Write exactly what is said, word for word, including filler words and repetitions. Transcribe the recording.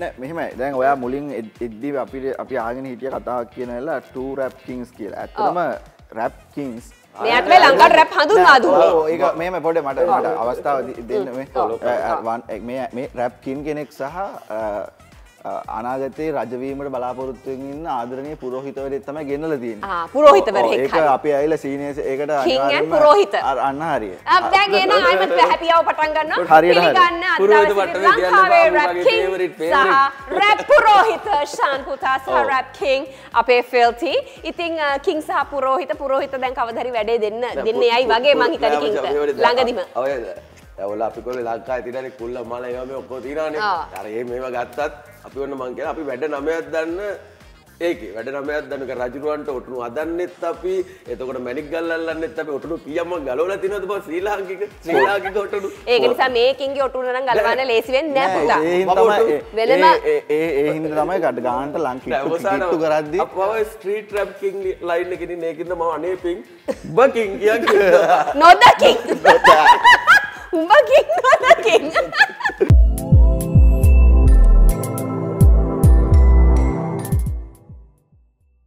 නෑ මෙහෙමයි. දැන් ඔයා මුලින් එද්දි අපි අපි ආගෙන හිටිය කතාවක් කියනවලා Two Rap Kings කියලා. ඇත්තටම Rap Kings මෙයාට මේ ලංකාවට රැප් හඳුන්වා දුන්නේ. ඔව් ඒක මෙහෙම පොඩ්ඩක් මට මට අවස්ථාව දෙන්න මේ මේ මේ රැප් කින් කෙනෙක් සහ අනාගතයේ රජ වීමට බලාපොරොත්තු වෙමින් ඉන්න ආදරණීය පූජිතවරයෙක් තමයි ගෙන්නලා තියෙන්නේ. ආ පූජිතවරයෙක්. ඒක අපි ඇවිල්ලා සීනියර්ස් ඒකට අනිවාර්යයෙන්ම පූජිත. අන්න හරිය. අප දැන් එන අයමත් හැපියව පටන් ගන්නවා. පිළිගන්න අදාළ රැප් කින් සහ රැප් පූජිත ශාන් පුතා සහ රැප් කින් අපේ ෆෙල්ටි. ඉතින් කින් සහ පූජිත පූජිත දැන් කවදා හරි වැඩේ දෙන්න දෙන්නේ යයි වගේ මං හිතන්නේ කින්ට ළඟදිම. ඔයද ඔයාලා අපි කොහේ ලංකාවේ තියෙන කුල්ල මල ඒවා මේ ඔක්කොම තියනනේ. අර මේව ගත්තත් අපි වන්න මං කියන අපි වැඩ නමයක් දන්න ඒකේ වැඩ නමයක් දන්න කර රජුරවන්ට ඔටුනු අදන්නෙත් අපි එතකොට මැණික් ගල්ලල්ලන්නෙත් අපි ඔටුනු පියම්ම ගලවලා තිනවද බං ශ්‍රී ලාංකික ශ්‍රී ලාංකික ඔටුනු. ඒක නිසා මේකින්ගේ ඔටුනු නම් ගලවන්න ලේසි වෙන්නේ නැහැ පුතා. ඒ ඒ ඒ හින්දා තමයි ගඩ ගන්නට ලංකික කිට්ටු කරද්දි අපව ස්ට්‍රීට් රැප් කින් ලයින් එකේ ඉන්නේ ඒකින්ද මම අනේ පිං බකින් කියන්නේ නොදකින්. Umba king, not a king.